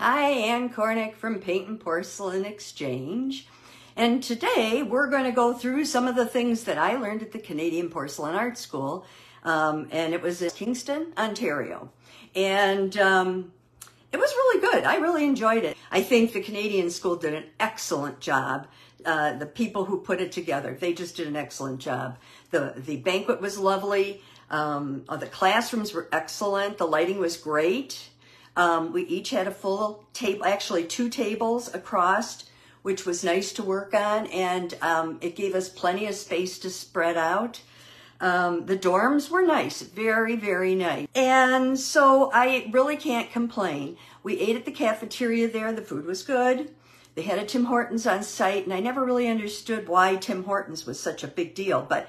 Hi, Ann Cornick from Paint and Porcelain Exchange, and today we're going to go through some of the things that I learned at the Canadian Porcelain Art School, and it was in Kingston, Ontario, and it was really good. I really enjoyed it. I think the Canadian school did an excellent job. The people who put it together, they just did an excellent job. The banquet was lovely. The classrooms were excellent. The lighting was great. We each had a full table, actually 2 tables across, which was nice to work on, and it gave us plenty of space to spread out. The dorms were nice, very, very nice. And so I really can't complain. We ate at the cafeteria there. The food was good. They had a Tim Hortons on site, and I never really understood why Tim Hortons was such a big deal, but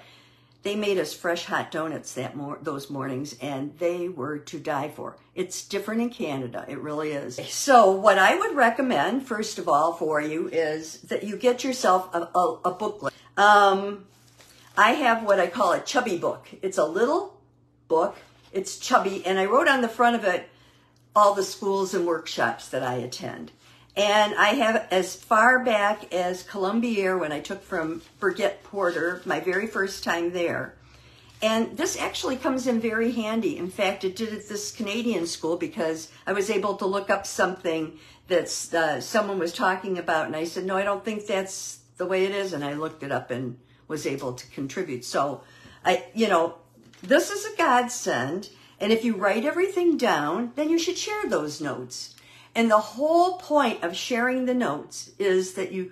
they made us fresh hot donuts those mornings, and they were to die for. It's different in Canada. It really is. So what I would recommend, first of all, for you is that you get yourself a booklet. I have what I call a chubby book. It's a little book. It's chubby, and I wrote on the front of it all the schools and workshops that I attend. And I have as far back as Columbia when I took from Forget Porter, my very first time there. And this actually comes in very handy. In fact, it did at this Canadian school because I was able to look up something that someone was talking about. And I said, no, I don't think that's the way it is. And I looked it up and was able to contribute. So, this is a godsend. And if you write everything down, then you should share those notes. And the whole point of sharing the notes is that you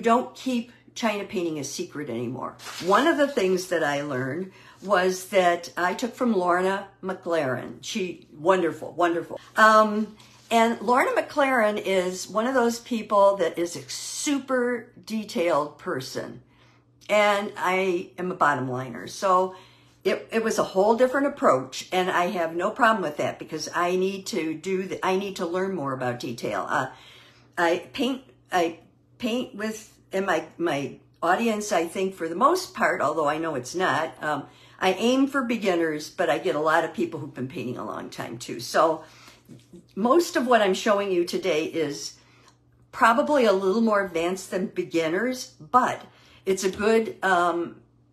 don't keep China painting a secret anymore. One of the things that I learned was that I took from Lorna McLaren. She, wonderful, wonderful. And Lorna McLaren is one of those people that is a super detailed person. And I am a bottom liner. So It was a whole different approach, and I have no problem with that because I need to learn more about detail. I paint with, and my audience, I think, for the most part, although I know it's not, I aim for beginners, but I get a lot of people who've been painting a long time too. So most of what I'm showing you today is probably a little more advanced than beginners, but it's a good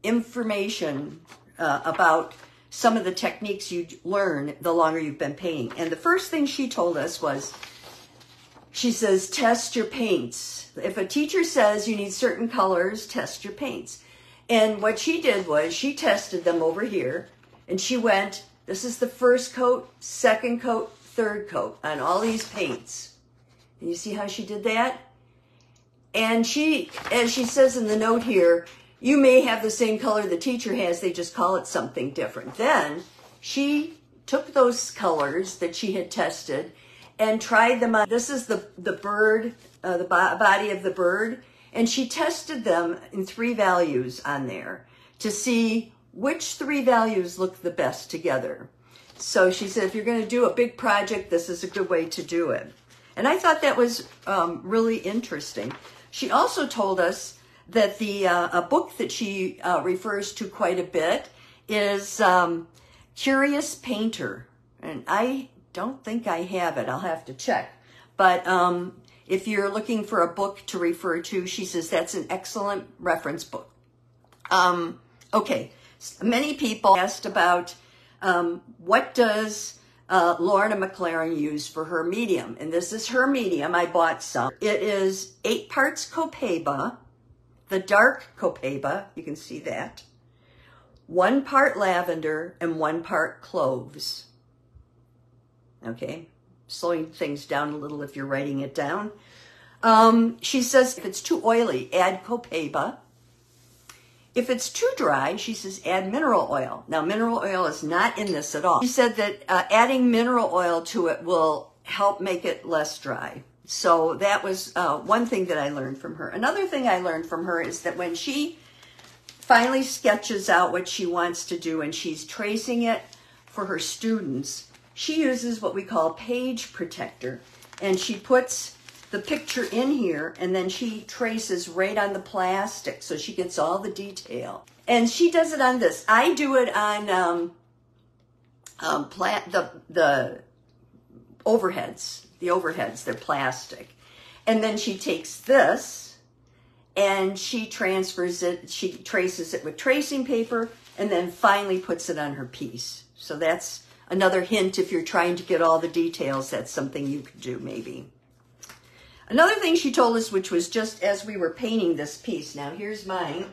information about some of the techniques you learn the longer you've been painting. And the first thing she told us was, she says, test your paints. If a teacher says you need certain colors, test your paints. And what she did was she tested them over here, and she went, this is the first coat, second coat, third coat on all these paints. And you see how she did that? And she, as she says in the note here, you may have the same color the teacher has, they just call it something different. Then she took those colors that she had tested and tried them on. This is the bird, the body of the bird, and she tested them in 3 values on there to see which 3 values look the best together. So she said, if you're going to do a big project, this is a good way to do it. And I thought that was really interesting. She also told us that a book that she refers to quite a bit is Curious Painter. And I don't think I have it. I'll have to check. But if you're looking for a book to refer to, she says that's an excellent reference book. Okay, many people asked about what does Lorna McLaren used for her medium. And this is her medium. I bought some. It is 8 parts copaiba. The dark copaiba, you can see that, 1 part lavender and 1 part cloves. Okay, slowing things down a little if you're writing it down. She says if it's too oily, add copaiba. If it's too dry, she says add mineral oil. Now, mineral oil is not in this at all. She said that adding mineral oil to it will help make it less dry. So that was one thing that I learned from her. Another thing I learned from her is that when she finally sketches out what she wants to do and she's tracing it for her students, she uses what we call page protector. And she puts the picture in here and then she traces right on the plastic so she gets all the detail. And she does it on this. I do it on the overheads. the overheads, they're plastic. And then she takes this and she transfers it, she traces it with tracing paper, and then finally puts it on her piece. So that's another hint, if you're trying to get all the details, that's something you could do maybe. Another thing she told us, which was just as we were painting this piece, now here's mine.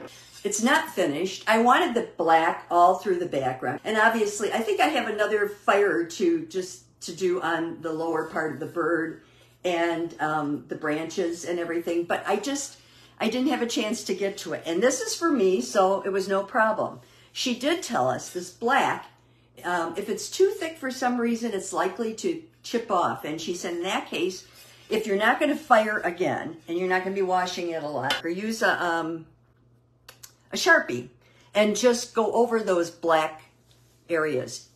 It's not finished. I wanted the black all through the background. And obviously, I think I have another fire or two just to do on the lower part of the bird and the branches and everything. But I didn't have a chance to get to it. And this is for me, so it was no problem. She did tell us this black, if it's too thick for some reason, it's likely to chip off. And she said in that case, if you're not going to fire again, and you're not going to be washing it a lot, or use a Sharpie and just go over those black areas.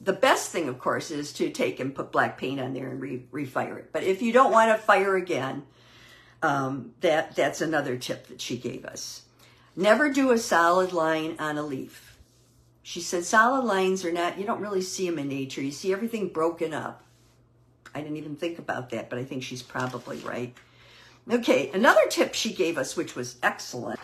The best thing, of course, is to take and put black paint on there and refire it. But if you don't want to fire again, that's another tip that she gave us. Never do a solid line on a leaf. She said solid lines are not, you don't really see them in nature. You see everything broken up. I didn't even think about that, but I think she's probably right. Okay, another tip she gave us, which was excellent,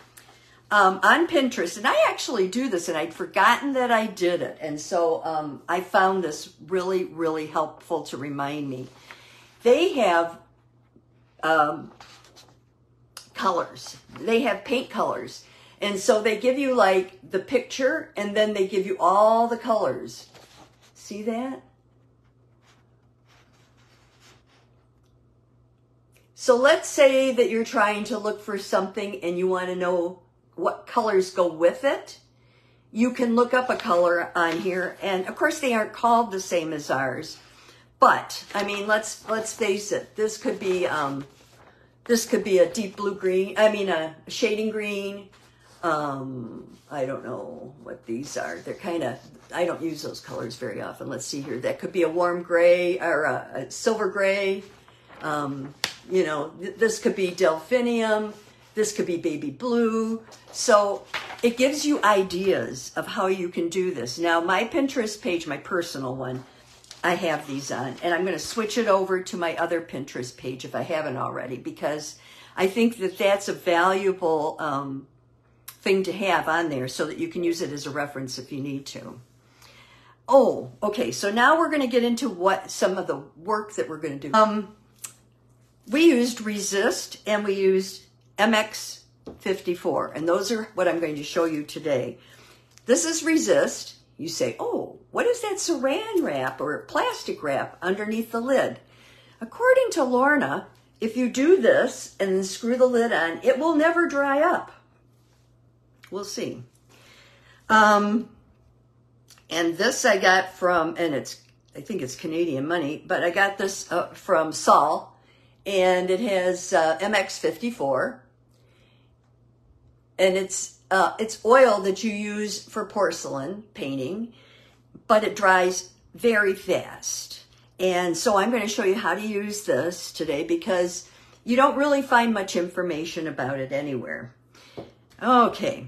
on Pinterest, and I actually do this, and I'd forgotten that I did it, and so I found this really, really helpful to remind me. They have colors. They have paint colors, and so they give you, like, the picture, and then they give you all the colors. See that? So let's say that you're trying to look for something and you want to know what colors go with it. You can look up a color on here. And of course they aren't called the same as ours, but I mean, let's face it. This could be a deep blue green. I mean, a shading green. I don't know what these are. They're kind of, I don't use those colors very often. Let's see here. That could be a warm gray or a silver gray. You know, this could be delphinium, this could be baby blue. So it gives you ideas of how you can do this. Now, my Pinterest page, my personal one, I have these on. And I'm going to switch it over to my other Pinterest page if I haven't already, because I think that that's a valuable thing to have on there so that you can use it as a reference if you need to. Oh, okay. So now we're going to get into what some of the work that we're going to do. We used Resist and we used MX-54, and those are what I'm going to show you today. This is Resist. You say, oh, what is that saran wrap or plastic wrap underneath the lid? According to Lorna, if you do this and then screw the lid on, it will never dry up. We'll see. And this I got from, and it's, I think it's Canadian money, but I got this from Saul. And it has MX-54, and it's oil that you use for porcelain painting, but it dries very fast. And so I'm going to show you how to use this today because you don't really find much information about it anywhere. Okay,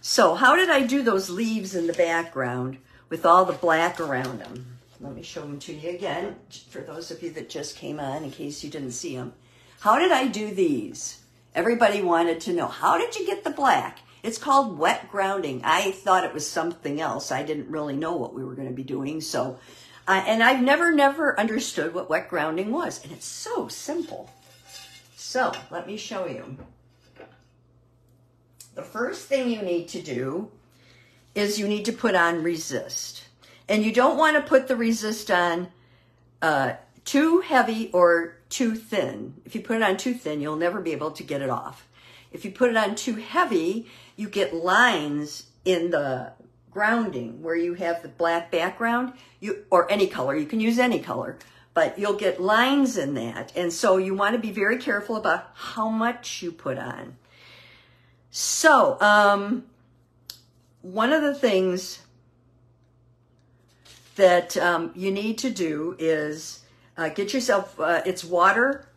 so how did I do those leaves in the background with all the black around them? Let me show them to you again, for those of you that just came on, in case you didn't see them. How did I do these? Everybody wanted to know, how did you get the black? It's called wet grounding. I thought it was something else. I didn't really know what we were going to be doing. So, and I've never understood what wet grounding was. And it's so simple. So let me show you. The first thing you need to do is you need to put on Resist. And you don't want to put the Resist on too heavy or too thin. If you put it on too thin, you'll never be able to get it off. If you put it on too heavy, you get lines in the grounding where you have the black background, or any color. You can use any color, but you'll get lines in that. And so you want to be very careful about how much you put on. So one of the things that you need to do is get yourself, it's water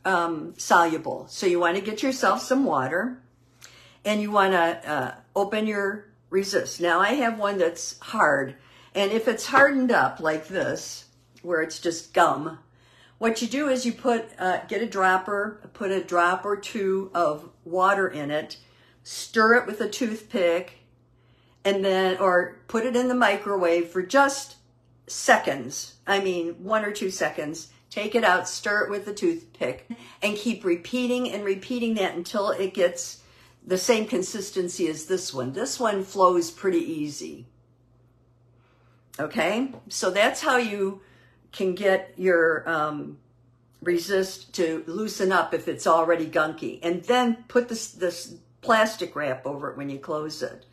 soluble. So you want to get yourself some water and you want to open your Resist. Now I have one that's hard, and if it's hardened up like this, where it's just gum, What you do is you put, get a dropper, put a drop or two of water in it, stir it with a toothpick, and then, or put it in the microwave for just seconds. I mean, 1 or 2 seconds. Take it out, stir it with a toothpick, and keep repeating and repeating that until it gets the same consistency as this one. This one flows pretty easy. Okay, so that's how you can get your resist to loosen up if it's already gunky. And then put this plastic wrap over it when you close it.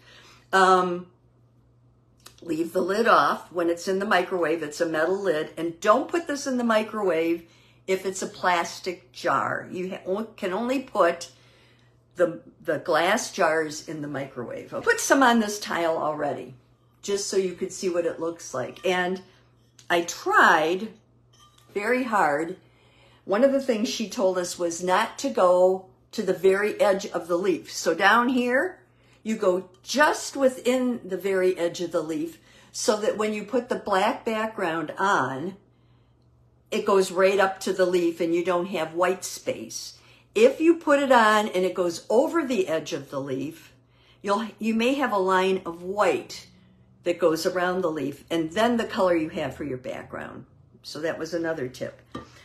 Leave the lid off when it's in the microwave. It's a metal lid. And don't put this in the microwave if it's a plastic jar. You can only put the glass jars in the microwave. I put some on this tile already, just so you could see what it looks like. And I tried very hard. One of the things she told us was not to go to the very edge of the leaf. So down here, you go just within the very edge of the leaf so that when you put the black background on, it goes right up to the leaf and you don't have white space. If you put it on and it goes over the edge of the leaf, you may have a line of white that goes around the leaf, and then the color you have for your background. So that was another tip.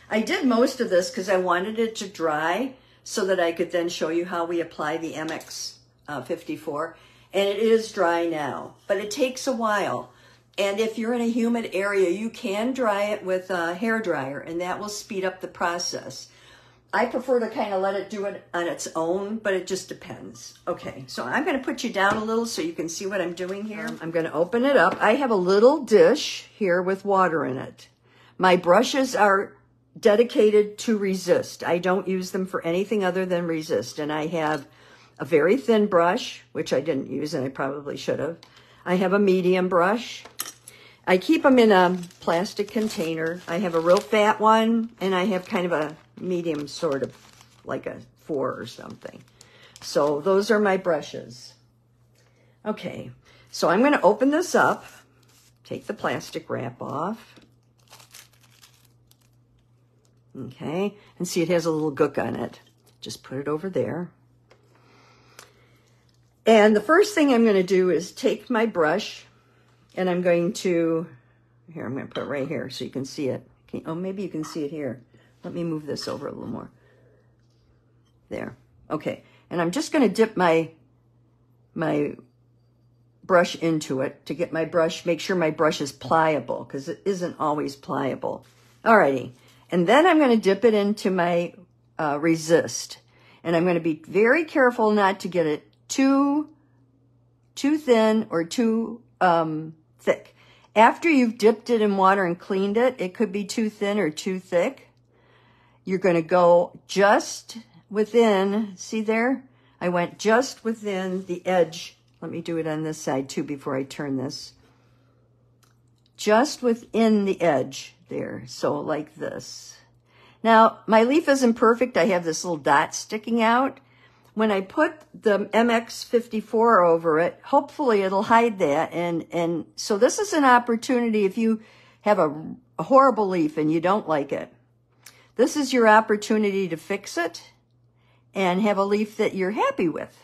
I did most of this because I wanted it to dry so that I could then show you how we apply the MX-54. And it is dry now, but it takes a while. And if you're in a humid area, you can dry it with a hairdryer, and that will speed up the process. I prefer to kind of let it do it on its own, but it just depends. Okay, so I'm going to put you down a little so you can see what I'm doing here. I'm going to open it up. I have a little dish here with water in it. My brushes are dedicated to resist. I don't use them for anything other than resist. And I have a very thin brush, which I didn't use and I probably should have. I have a medium brush. I keep them in a plastic container. I have a real fat one, and I have kind of a medium, sort of like a 4 or something. So those are my brushes. Okay, so I'm going to open this up, take the plastic wrap off. Okay, and see it has a little gook on it. Just put it over there. And the first thing I'm going to do is take my brush, and I'm going to, here, I'm going to put it right here so you can see it. Okay, oh, maybe you can see it here. Let me move this over a little more. There. Okay. And I'm just going to dip my brush into it to get my brush, make sure my brush is pliable, because it isn't always pliable. Alrighty. And then I'm going to dip it into my resist. And I'm going to be very careful not to get it too thin or too thick. After you've dipped it in water and cleaned it, it could be too thin or too thick. You're going to go just within, see there? I went just within the edge. Let me do it on this side too before I turn this. Just within the edge there, so like this. Now, my leaf isn't perfect. I have this little dot sticking out. When I put the MX-54 over it, hopefully it'll hide that. And so this is an opportunity if you have a horrible leaf and you don't like it. This is your opportunity to fix it and have a leaf that you're happy with.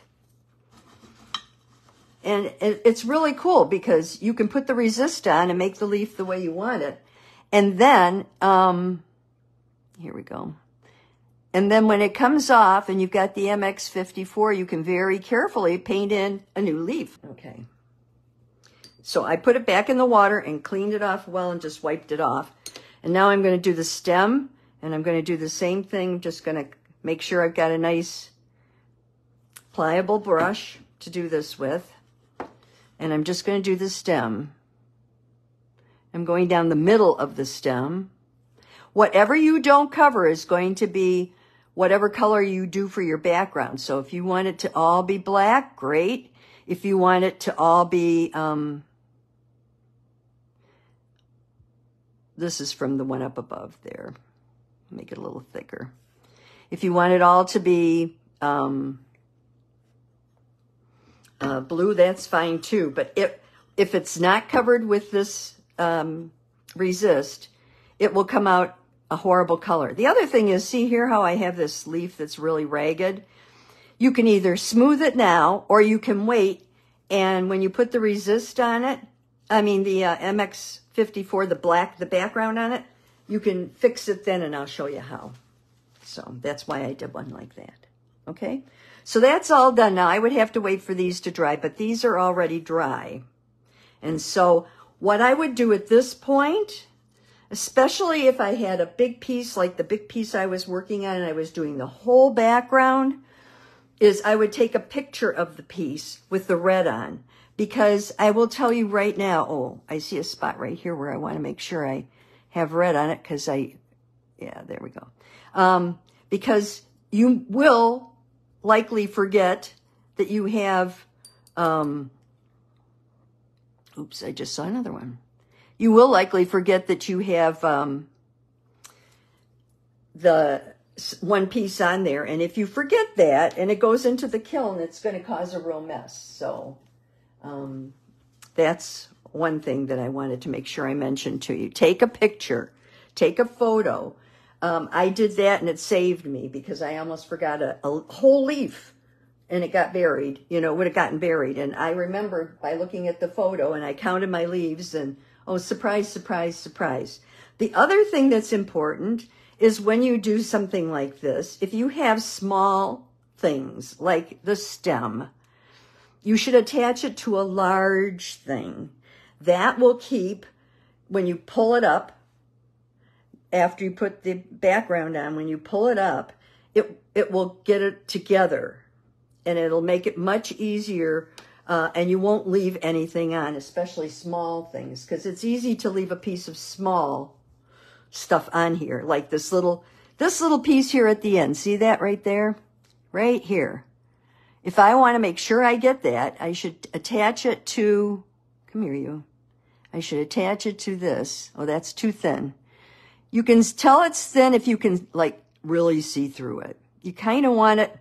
And it's really cool because you can put the resist on and make the leaf the way you want it. And then, here we go. And then when it comes off and you've got the MX-54, you can very carefully paint in a new leaf. Okay. So I put it back in the water and cleaned it off well and just wiped it off. And now I'm going to do the stem. And I'm going to do the same thing, just going to make sure I've got a nice pliable brush to do this with. And I'm just going to do the stem. I'm going down the middle of the stem. Whatever you don't cover is going to be whatever color you do for your background. So if you want it to all be black, great. If you want it to all be, this is from the one up above there. Make it a little thicker. If you want it all to be blue, that's fine too. But if it's not covered with this resist, it will come out a horrible color. The other thing is, see here how I have this leaf that's really ragged? You can either smooth it now or you can wait, and when you put the resist on it, I mean the MX-54, the black, the background on it, you can fix it then, and I'll show you how. So that's why I did one like that. Okay, so that's all done now. I would have to wait for these to dry, but these are already dry. And so what I would do at this point, especially if I had a big piece, like the big piece I was working on and I was doing the whole background, is I would take a picture of the piece with the red on, because I will tell you right now, oh, I see a spot right here where I want to make sure I have red on it, because yeah, there we go. Because you will likely forget that you have, oops, I just saw another one. You will likely forget that you have the one piece on there. And if you forget that and it goes into the kiln, it's going to cause a real mess. So that's one thing that I wanted to make sure I mentioned to you. Take a picture, take a photo. I did that and it saved me, because I almost forgot a whole leaf, and it got buried, you know, would have gotten buried. And I remembered by looking at the photo, and I counted my leaves, and oh, surprise, surprise, surprise. The other thing that's important is when you do something like this, if you have small things like the stem, you should attach it to a large thing. That will keep, when you pull it up, after you put the background on, when you pull it up, it will get it together, and it'll make it much easier, and you won't leave anything on, especially small things, because it's easy to leave a piece of small stuff on here, like this little piece here at the end. See that right there? Right here. If I want to make sure I get that, I should attach it to, come here you, I should attach it to this. Oh, that's too thin. You can tell it's thin if you can, like, really see through it. You kind of want it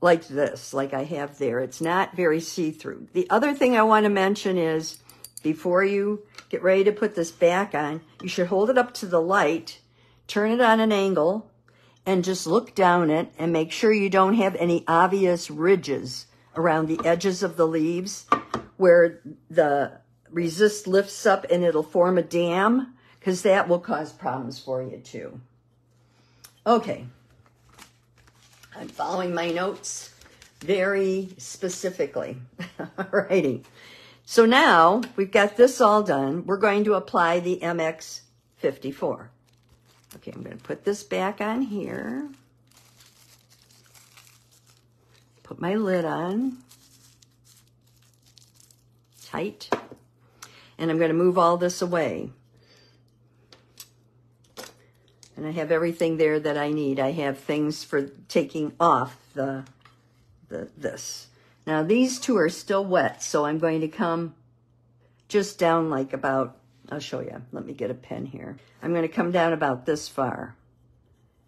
like this, like I have there. It's not very see-through. The other thing I want to mention is, before you get ready to put this back on, you should hold it up to the light, turn it on an angle, and just look down it and make sure you don't have any obvious ridges around the edges of the leaves where the resist lifts up and it'll form a dam, because that will cause problems for you too. Okay, I'm following my notes very specifically. Alrighty, so now we've got this all done. We're going to apply the MX-54. Okay, I'm going to put this back on here. Put my lid on, tight, and I'm going to move all this away. And I have everything there that I need. I have things for taking off this. Now these two are still wet, so I'm going to come just down like about, I'll show you. Let me get a pen here. I'm going to come down about this far,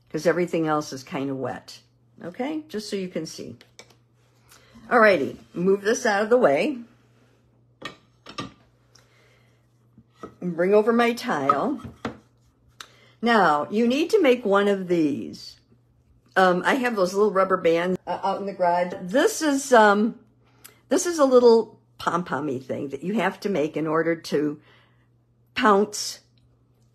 because everything else is kind of wet. Okay, just so you can see. Alrighty, move this out of the way. And bring over my tile. Now, you need to make one of these. I have those little rubber bands out in the garage. This is a little pom-pommy thing that you have to make in order to pounce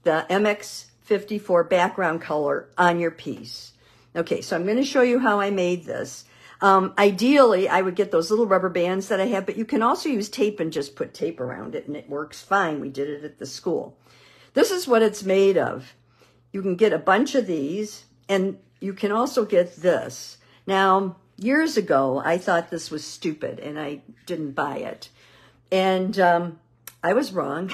the MX-54 background color on your piece. Okay, so I'm going to show you how I made this. Ideally, I would get those little rubber bands that I have, but you can also use tape and just put tape around it, and it works fine. We did it at the school. This is what it's made of. You can get a bunch of these, and you can also get this. Now, years ago, I thought this was stupid, and I didn't buy it. And I was wrong,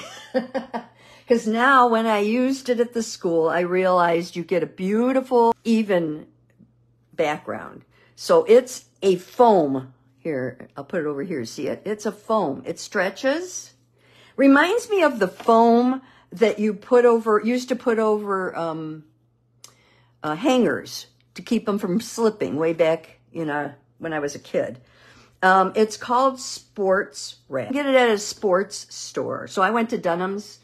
because now when I used it at the school, I realized you get a beautiful, even background. So it's a foam. Here, I'll put it over here. See it? It's a foam. It stretches. Reminds me of the foam that you put over, used to put over hangers to keep them from slipping way back, you know, when I was a kid. It's called sports wrap. You get it at a sports store. So I went to Dunham's.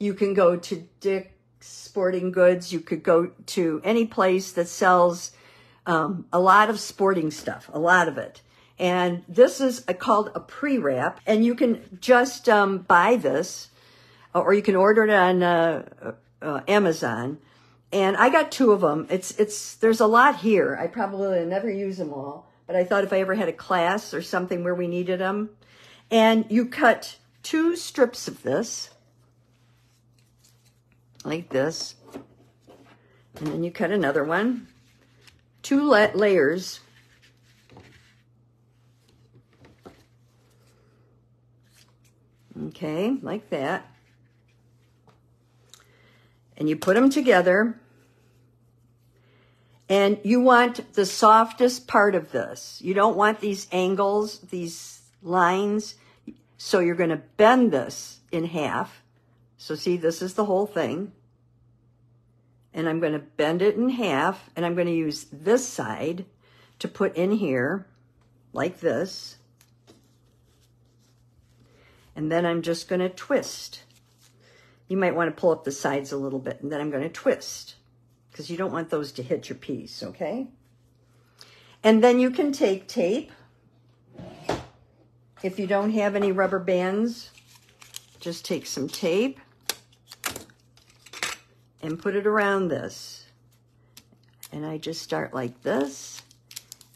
You can go to Dick's Sporting Goods. You could go to any place that sells a lot of sporting stuff, a lot of it. And this is called a pre-wrap, and you can just buy this, or you can order it on Amazon. And I got two of them. There's a lot here. I probably never use them all, but I thought if I ever had a class or something where we needed them. And you cut two strips of this, like this, and then you cut another one, two layers. Okay, like that. And you put them together, and you want the softest part of this. You don't want these angles, these lines, so you're going to bend this in half. So see, this is the whole thing. And I'm going to bend it in half, and I'm going to use this side to put in here, like this. And then I'm just going to twist. You might want to pull up the sides a little bit, and then I'm going to twist because you don't want those to hit your piece, okay? And then you can take tape. If you don't have any rubber bands, just take some tape and put it around this. And I just start like this,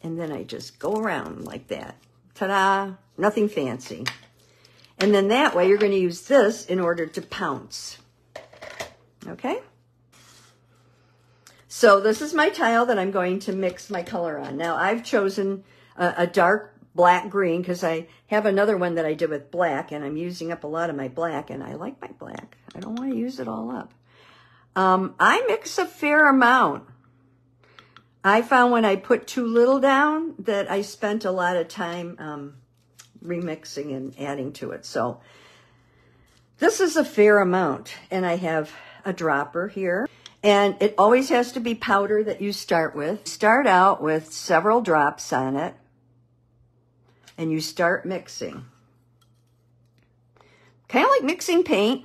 and then I just go around like that. Ta-da! Nothing fancy. And then that way, you're going to use this in order to pounce. Okay? So this is my tile that I'm going to mix my color on. Now, I've chosen a dark black green because I have another one that I did with black, and I'm using up a lot of my black, and I like my black. I don't want to use it all up. I mix a fair amount. I found when I put too little down that I spent a lot of time remixing and adding to it. So this is a fair amount, and I have a dropper here, and it always has to be powder that you start with. Start out with several drops on it, and you start mixing. Kind of like mixing paint.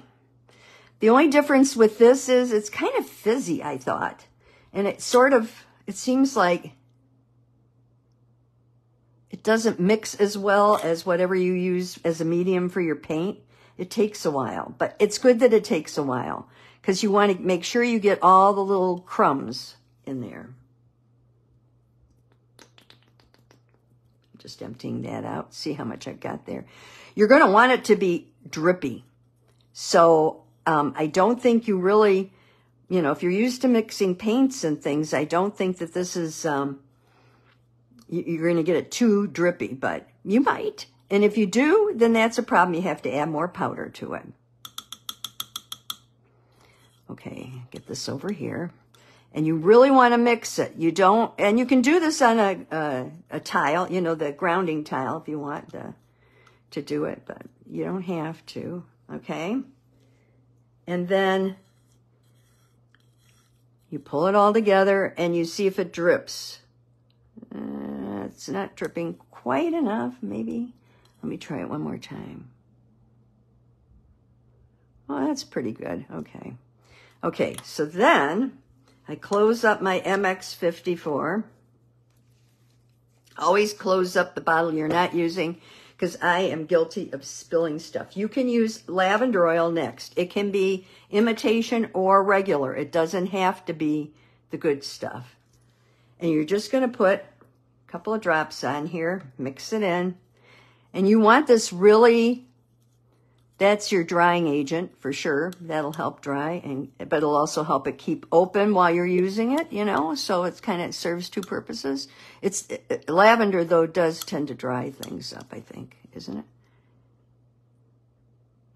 The only difference with this is it's kind of fizzy, I thought, and it seems like it doesn't mix as well as whatever you use as a medium for your paint. It takes a while, but it's good that it takes a while because you want to make sure you get all the little crumbs in there. Just emptying that out. See how much I've got there. You're going to want it to be drippy. So I don't think you really, you know, if you're used to mixing paints and things, I don't think that this is... You're going to get it too drippy, but you might. And if you do, then that's a problem. You have to add more powder to it. Okay, get this over here. And you really want to mix it. You don't, and you can do this on a tile, you know, the grounding tile if you want to do it, but you don't have to, okay? And then you pull it all together and you see if it drips. It's not dripping quite enough, maybe. Let me try it one more time. Well, that's pretty good. Okay. Okay, so then I close up my MX-54. Always close up the bottle you're not using because I am guilty of spilling stuff. You can use lavender oil next. It can be imitation or regular. It doesn't have to be the good stuff. And you're just going to put couple of drops on here, mix it in. And you want this really, that's your drying agent for sure. That'll help dry, but it'll also help it keep open while you're using it, you know, so it's kind of serves two purposes. Lavender, though, does tend to dry things up, I think, isn't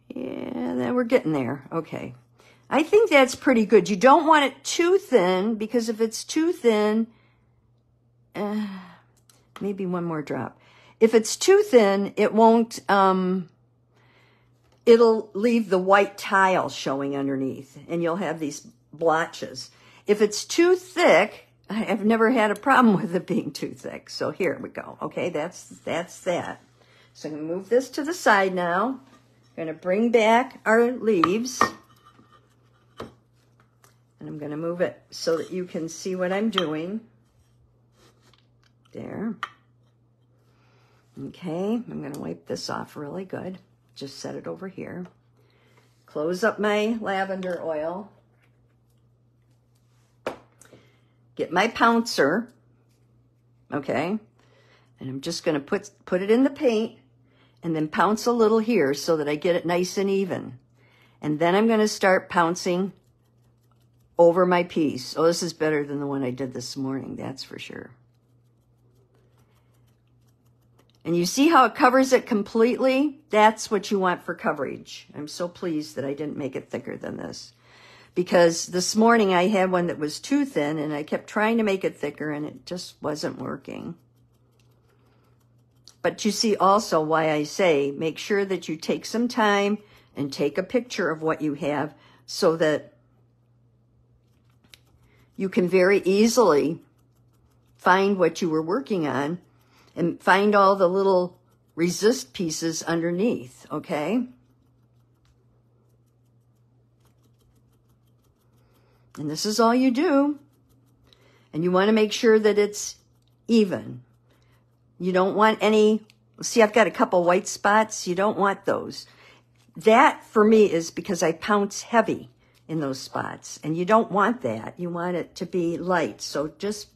it? Yeah, we're getting there. Okay. I think that's pretty good. You don't want it too thin because if it's too thin, maybe one more drop. If it's too thin, it won't, it'll leave the white tile showing underneath, and you'll have these blotches. If it's too thick, I've never had a problem with it being too thick. So here we go. Okay, that's that. So I'm going to move this to the side now. I'm going to bring back our leaves. And I'm going to move it so that you can see what I'm doing. There. Okay, I'm going to wipe this off really good. Just set it over here. Close up my lavender oil. Get my pouncer. Okay. And I'm just going to put it in the paint and then pounce a little here so that I get it nice and even. And then I'm going to start pouncing over my piece. Oh, this is better than the one I did this morning, that's for sure. And you see how it covers it completely? That's what you want for coverage. I'm so pleased that I didn't make it thicker than this, because this morning I had one that was too thin and I kept trying to make it thicker and it just wasn't working. But you see also why I say make sure that you take some time and take a picture of what you have so that you can very easily find what you were working on and find all the little resist pieces underneath, okay? And this is all you do. And you want to make sure that it's even. You don't want any, see, I've got a couple white spots. You don't want those. That, for me, is because I pounce heavy in those spots, and you don't want that. You want it to be light, so just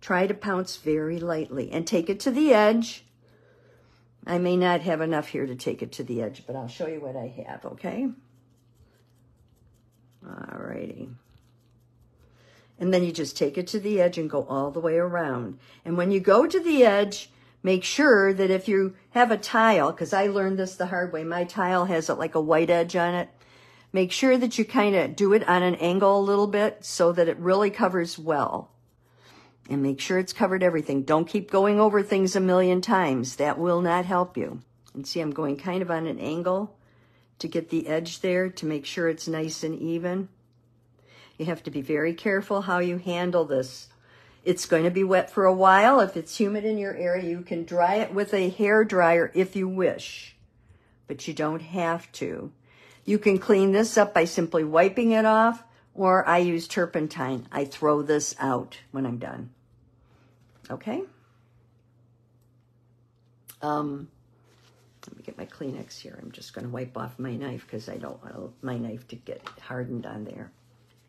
try to pounce very lightly and take it to the edge. I may not have enough here to take it to the edge, but I'll show you what I have, okay? All righty. And then you just take it to the edge and go all the way around. And when you go to the edge, make sure that if you have a tile, because I learned this the hard way, my tile has it like a white edge on it. Make sure that you kind of do it on an angle a little bit so that it really covers well. And make sure it's covered everything. Don't keep going over things a million times. That will not help you. And see, I'm going kind of on an angle to get the edge there to make sure it's nice and even. You have to be very careful how you handle this. It's going to be wet for a while. If it's humid in your area, you can dry it with a hair dryer if you wish, but you don't have to. You can clean this up by simply wiping it off, or I use turpentine. I throw this out when I'm done. Okay? Let me get my Kleenex here. I'm just going to wipe off my knife because I don't want my knife to get hardened on there.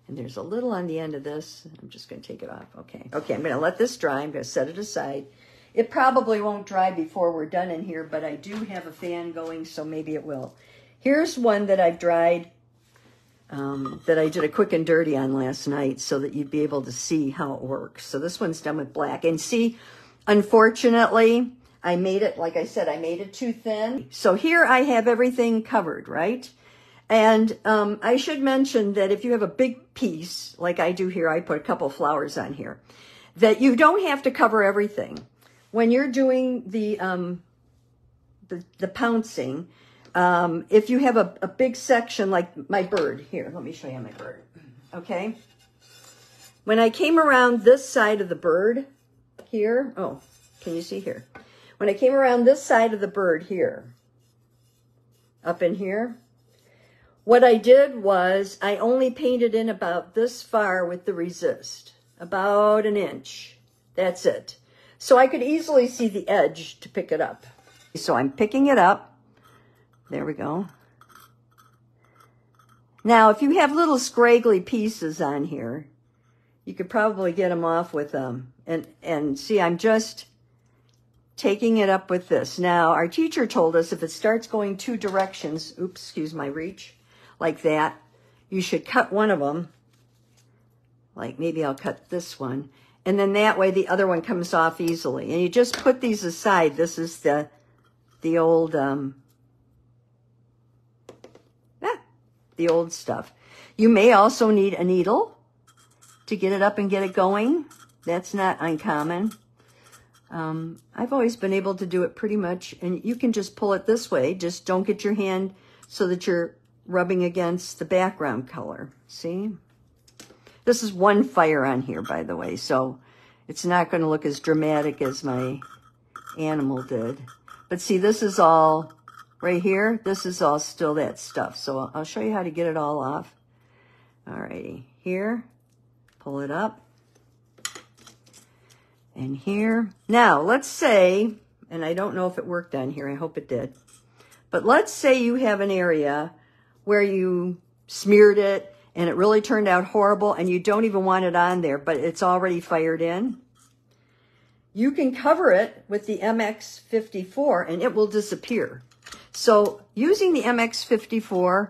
And there's a little on the end of this. I'm just going to take it off. Okay. Okay, I'm going to let this dry. I'm going to set it aside. It probably won't dry before we're done in here, but I do have a fan going, so maybe it will. Here's one that I've dried, that I did a quick and dirty on last night so that you'd be able to see how it works. So this one's done with black. And see, unfortunately, I made it, like I said, I made it too thin. So here I have everything covered, right? And I should mention that if you have a big piece, like I do here, I put a couple flowers on here, that you don't have to cover everything. When you're doing the pouncing, if you have a big section like my bird here, let me show you my bird. Okay. When I came around this side of the bird here, oh, can you see here? When I came around this side of the bird here, up in here, what I did was I only painted in about this far with the resist, about an inch. That's it. So I could easily see the edge to pick it up. So I'm picking it up. There we go. Now, if you have little scraggly pieces on here, you could probably get them off with them. And see, I'm just taking it up with this. Now, our teacher told us if it starts going two directions, oops, excuse my reach, like that, you should cut one of them. Like maybe I'll cut this one. And then that way the other one comes off easily. And you just put these aside. This is the old... the old stuff. You may also need a needle to get it up and get it going. That's not uncommon. I've always been able to do it pretty much, and you can just pull it this way. Just don't get your hand so that you're rubbing against the background color. See? This is one fire on here, by the way, so it's not going to look as dramatic as my animal did. But see, this is all... right here, this is all still that stuff. So I'll show you how to get it all off. All righty. Here, pull it up. And here, now let's say, and I don't know if it worked on here, I hope it did, but let's say you have an area where you smeared it and it really turned out horrible and you don't even want it on there, but it's already fired in. You can cover it with the MX-54 and it will disappear. So using the MX-54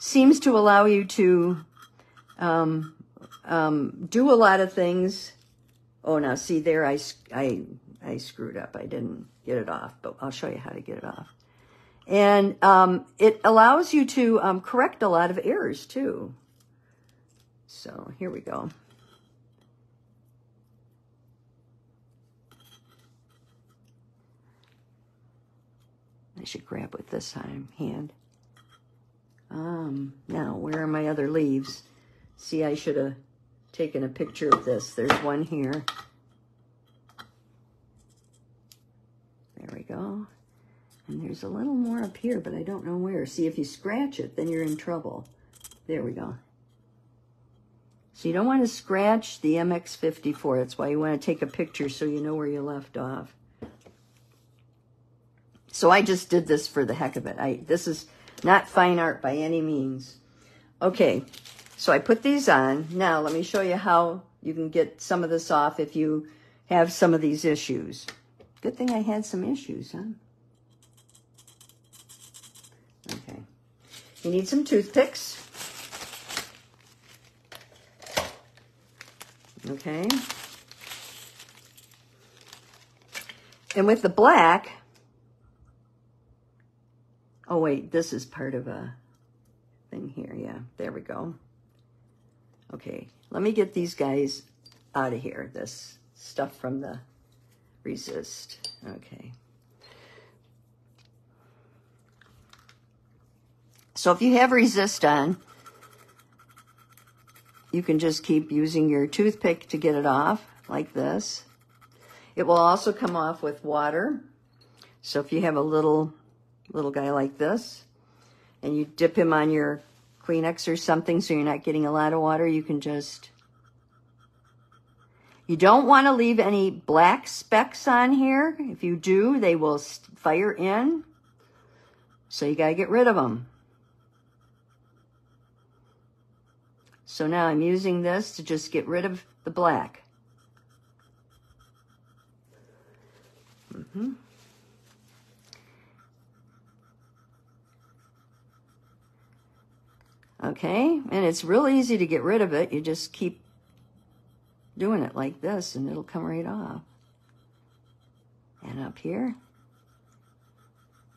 seems to allow you to do a lot of things. Oh, now see there, I screwed up. I didn't get it off, but I'll show you how to get it off. And it allows you to correct a lot of errors too. So here we go. I should grab with this hand. Now, where are my other leaves? See, I should have taken a picture of this. There's one here. There we go. And there's a little more up here, but I don't know where. See, if you scratch it, then you're in trouble. There we go. So you don't want to scratch the MX-54. That's why you want to take a picture so you know where you left off. So I just did this for the heck of it. This is not fine art by any means. Okay, so I put these on. Now let me show you how you can get some of this off if you have some of these issues. Good thing I had some issues, huh? Okay, you need some toothpicks. Okay. And with the black, oh, wait, this is part of a thing here. Yeah, there we go. Okay, let me get these guys out of here, this stuff from the Resist. Okay. So if you have Resist on, you can just keep using your toothpick to get it off like this. It will also come off with water. So if you have a little guy like this, and you dip him on your Kleenex or something so you're not getting a lot of water, you can just... You don't want to leave any black specks on here. If you do, they will fire in. So you got to get rid of them. So now I'm using this to just get rid of the black. Mm-hmm. Okay, and it's real easy to get rid of it. You just keep doing it like this and it'll come right off. And up here,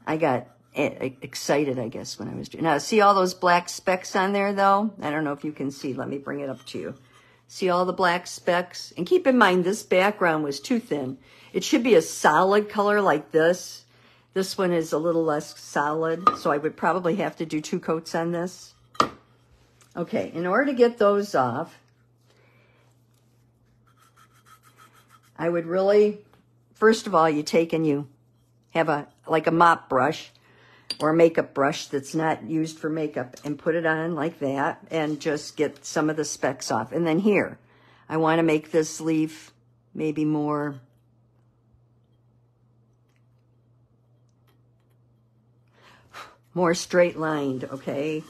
I got excited, I guess, when I was doing. Now, see all those black specks on there, though? I don't know if you can see. Let me bring it up to you. See all the black specks? And keep in mind, this background was too thin. It should be a solid color like this. This one is a little less solid, so I would probably have to do 2 coats on this. Okay, in order to get those off, I would really, first of all, you take and you have like a mop brush or a makeup brush that's not used for makeup and put it on like that and just get some of the specks off. And then here, I want to make this leaf maybe more, straight lined, okay?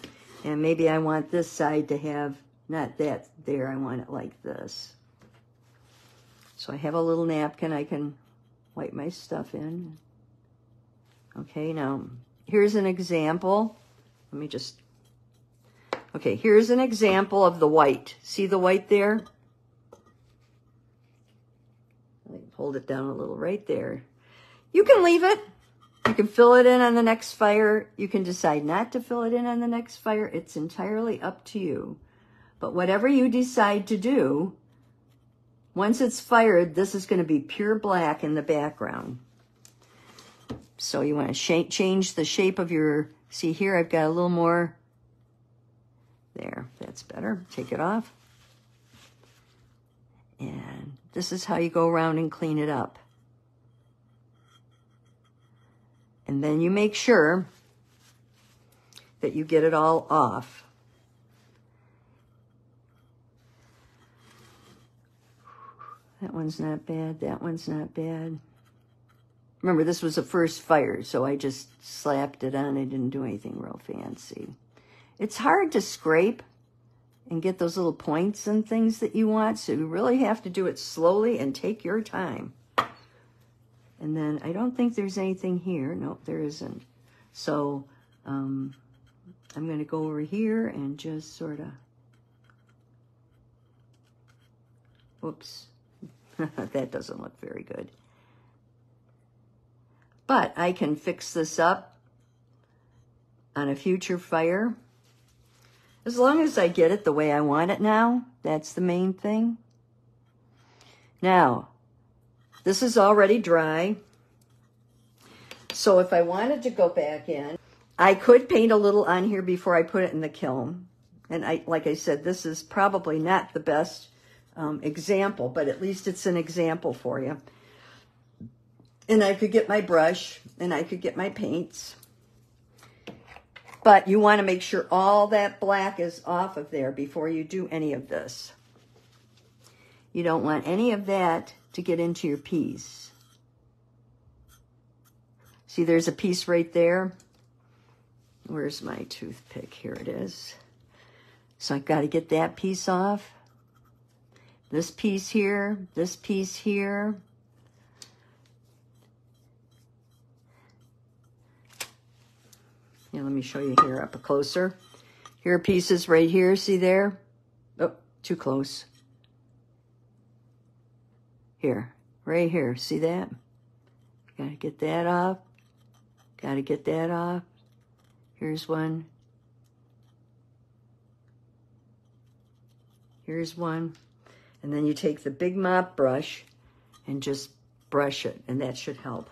And maybe I want this side to have, not that there, I want it like this. So I have a little napkin I can wipe my stuff in. Okay, now, here's an example. Let me just, okay, here's an example of the white. See the white there? Let me hold it down a little right there. You can leave it. You can fill it in on the next fire. You can decide not to fill it in on the next fire. It's entirely up to you. But whatever you decide to do, once it's fired, this is going to be pure black in the background. So you want to change the shape of your... See here, I've got a little more... There, that's better. Take it off. And this is how you go around and clean it up. And then you make sure that you get it all off. That one's not bad. That one's not bad. Remember, this was the first fire, so I just slapped it on. I didn't do anything real fancy. It's hard to scrape and get those little points and things that you want, so you really have to do it slowly and take your time. And then I don't think there's anything here. Nope, there isn't. So I'm going to go over here and just sort of, whoops, that doesn't look very good. But I can fix this up on a future fire. As long as I get it the way I want it now, that's the main thing. Now, this is already dry. So if I wanted to go back in, I could paint a little on here before I put it in the kiln. And I, like I said, this is probably not the best example, but at least it's an example for you. And I could get my brush and I could get my paints. But you want to make sure all that black is off of there before you do any of this. You don't want any of that to get into your piece. See, there's a piece right there. Where's my toothpick? Here it is. So I've got to get that piece off. This piece here, this piece here. Yeah, let me show you here up closer. Here are pieces right here, see there? Oh, too close. Here, right here, see that? Gotta get that off. Gotta get that off. Here's one. Here's one. And then you take the big mop brush and just brush it, and that should help.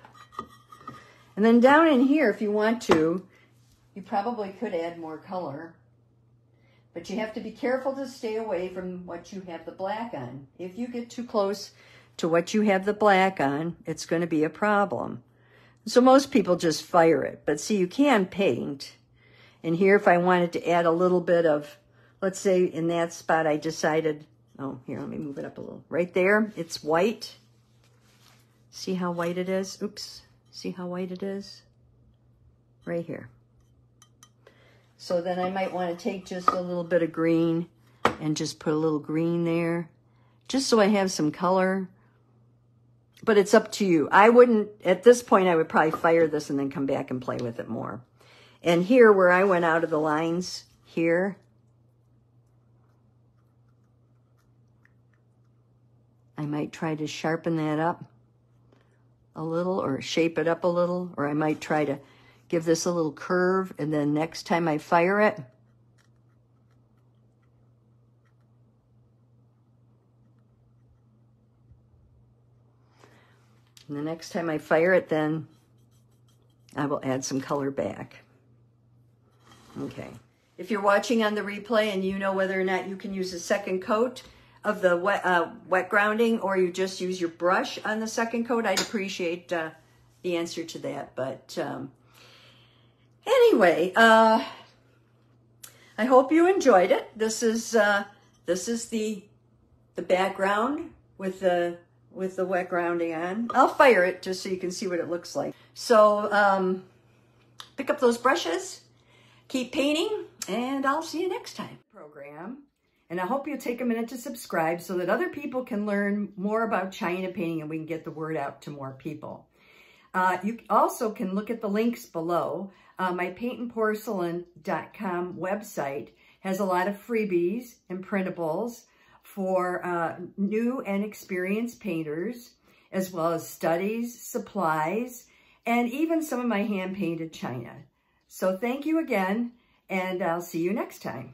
And then down in here, if you want to, you probably could add more color, but you have to be careful to stay away from what you have the black on. If you get too close to what you have the black on, it's going to be a problem. So most people just fire it, but see, you can paint. And here, if I wanted to add a little bit of, let's say in that spot, I decided, oh, here, let me move it up a little. Right there, it's white. See how white it is? Oops, see how white it is? Right here. So then I might want to take just a little bit of green and just put a little green there, just so I have some color. But it's up to you. I wouldn't, at this point, I would probably fire this and then come back and play with it more. And here, where I went out of the lines here, I might try to sharpen that up a little or shape it up a little, or I might try to give this a little curve, and then next time I fire it, and the next time I fire it, then I will add some color back. Okay. If you're watching on the replay and you know whether or not you can use a second coat of the wet grounding, or you just use your brush on the second coat, I'd appreciate the answer to that, but anyway, I hope you enjoyed it. This is the background with the wet grounding on. I'll fire it just so you can see what it looks like. So pick up those brushes, keep painting, and I'll see you next time. Program, and I hope you'll take a minute to subscribe so that other people can learn more about China painting and we can get the word out to more people. You also can look at the links below. My paintandporcelain.com website has a lot of freebies and printables for new and experienced painters, as well as studies, supplies, and even some of my hand-painted china. So thank you again, and I'll see you next time.